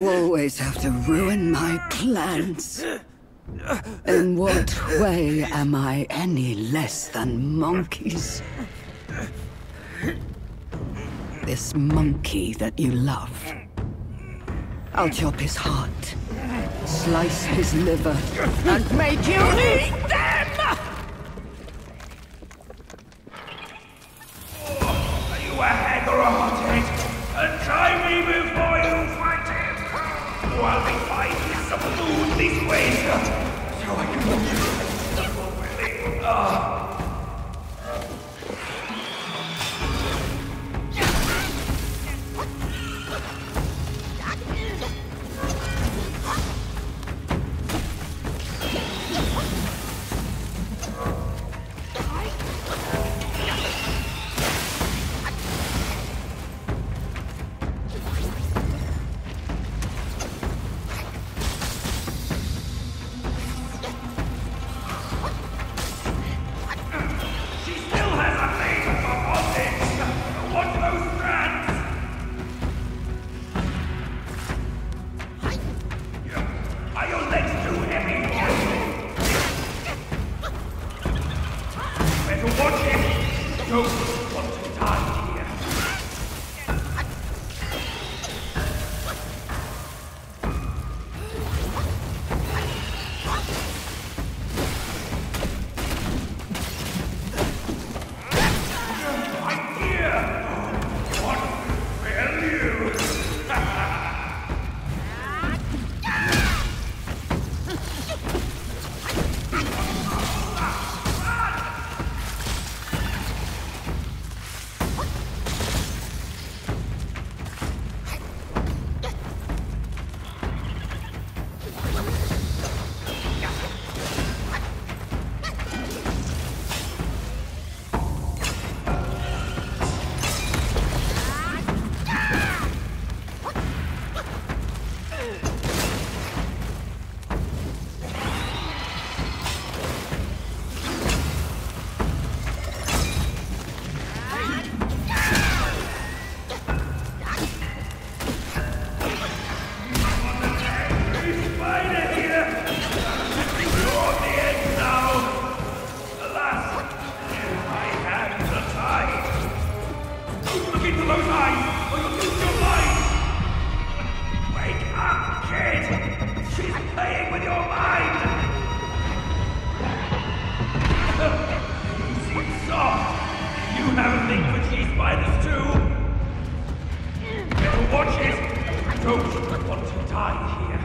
Always have to ruin my plans. In what way am I any less than monkeys? This monkey that you love. I'll chop his heart, slice his liver, and make you eat them! Are you a hag or a hothead? And try me before you fight him! While we fight, he's subdued this way, so I can give you a watch it! I don't want to die here.